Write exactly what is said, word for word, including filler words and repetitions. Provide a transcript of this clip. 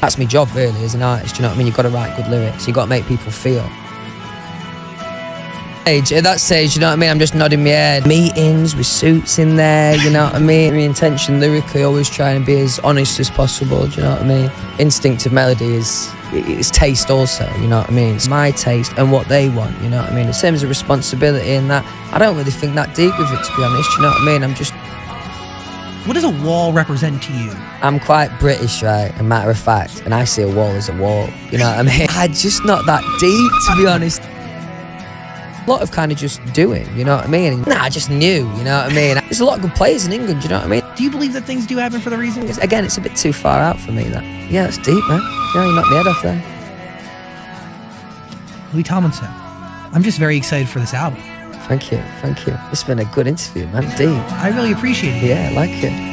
That's my job, really, as an artist. Do you know what I mean? You've got to write good lyrics. You've got to make people feel. At that stage, you know what I mean? I'm just nodding my head. Meetings with suits in there, you know what I mean? My intention lyrically, always trying to be as honest as possible, do you know what I mean? Instinctive melody is, is taste also, you know what I mean? It's my taste and what they want, you know what I mean? In terms of responsibility and that, I don't really think that deep with it, to be honest, you know what I mean? I'm just... What does a wall represent to you? I'm quite British, right, a matter of fact, and I see a wall as a wall, you know what I mean? I'm just not that deep, to be honest. A lot of kind of just doing, you know what I mean? Nah, I just knew, you know what I mean? There's a lot of good players in England, you know what I mean? Do you believe that things do happen for the reason? It's, again, it's a bit too far out for me, that. Yeah, that's deep, man. Yeah, you knocked my head off there. Louis Tomlinson, I'm just very excited for this album. Thank you, thank you. It's been a good interview, man, deep. I really appreciate it. Yeah, I like it.